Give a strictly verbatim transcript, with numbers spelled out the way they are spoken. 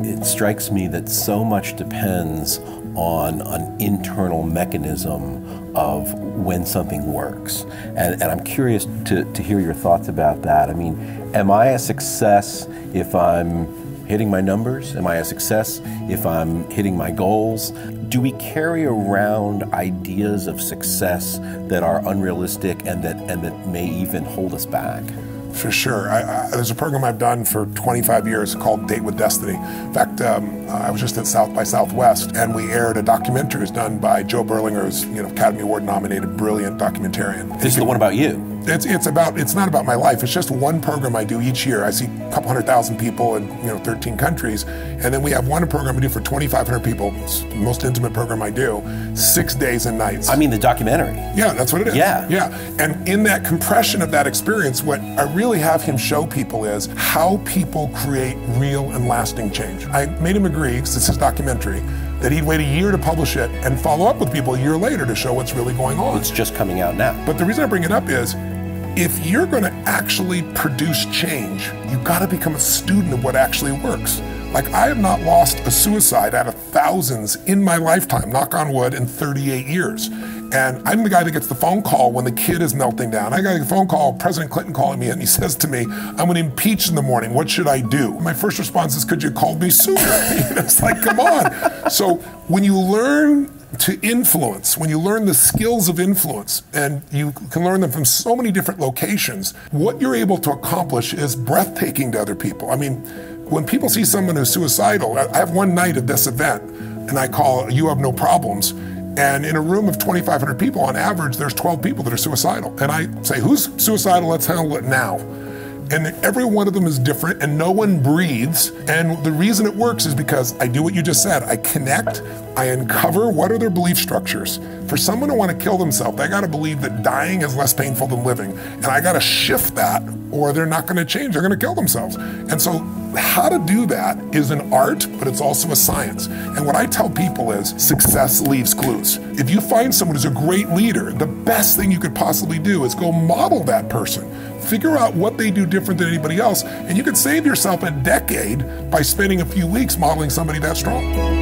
It strikes me that so much depends on an internal mechanism of when something works. And, and I'm curious to, to hear your thoughts about that. I mean, am I a success if I'm hitting my numbers? Am I a success if I'm hitting my goals? Do we carry around ideas of success that are unrealistic and that, and that may even hold us back? For sure. I, I, there's a program I've done for twenty-five years called Date with Destiny. In fact, um, I was just at South by Southwest, and we aired a documentary. It was done by Joe Berlinger, who's, you know, Academy Award-nominated, brilliant documentarian. This is the one about you. It's, it's about, it's not about my life. It's just one program I do each year. I see a couple hundred thousand people in, you know, thirteen countries. And then we have one program I do for twenty-five hundred people. It's the most intimate program I do, six days and nights. I mean, the documentary. Yeah, that's what it is. Yeah. Yeah. And in that compression of that experience, what I really have him show people is how people create real and lasting change. I made him agree, because it's his documentary, that he'd wait a year to publish it and follow up with people a year later to show what's really going on. It's just coming out now. But the reason I bring it up is, if you're going to actually produce change, you've got to become a student of what actually works. Like, I have not lost a suicide out of thousands in my lifetime, knock on wood, in thirty-eight years. And I'm the guy that gets the phone call when the kid is melting down. I got a phone call, President Clinton calling me, and he says to me, I'm going to impeach in the morning. What should I do? My first response is, could you have called me sooner? And it's like, come on. So when you learn to influence, when you learn the skills of influence, and you can learn them from so many different locations, what you're able to accomplish is breathtaking to other people. I mean, when people see someone who's suicidal, I have one night at this event, and I call You Have No Problems, and in a room of twenty-five hundred people, on average, there's twelve people that are suicidal. And I say, who's suicidal? Let's handle it now. And every one of them is different, and no one breathes. And the reason it works is because I do what you just said. I connect, I uncover what are their belief structures. For someone to want to kill themselves, they got to believe that dying is less painful than living. And I got to shift that, or they're not going to change. They're going to kill themselves. And so how to do that is an art, but it's also a science. And what I tell people is, success leaves clues. If you find someone who's a great leader, the best thing you could possibly do is go model that person. Figure out what they do different than anybody else, and you could save yourself a decade by spending a few weeks modeling somebody that strong.